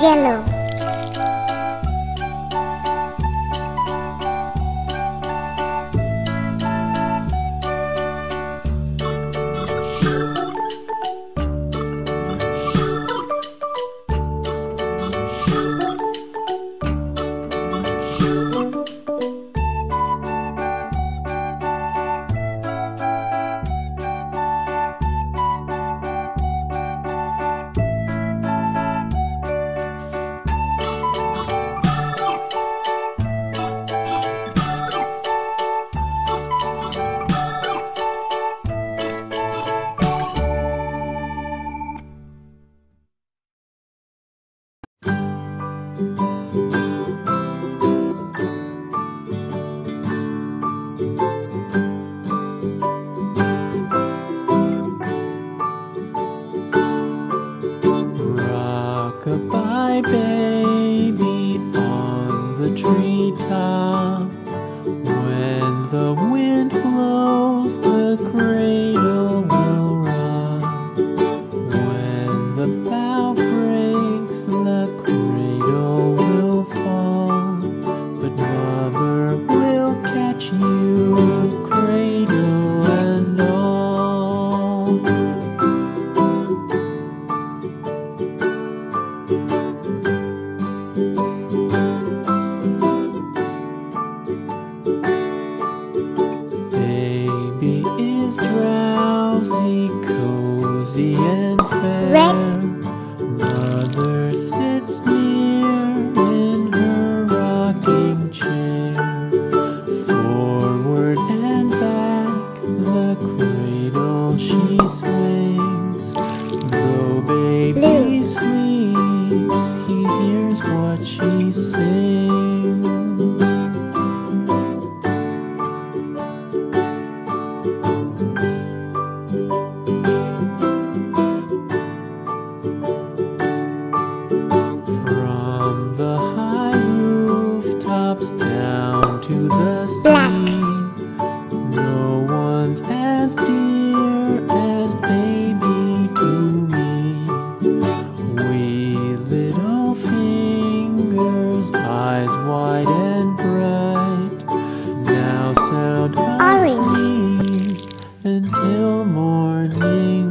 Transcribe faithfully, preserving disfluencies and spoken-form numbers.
Yellow. Orange. Until morning.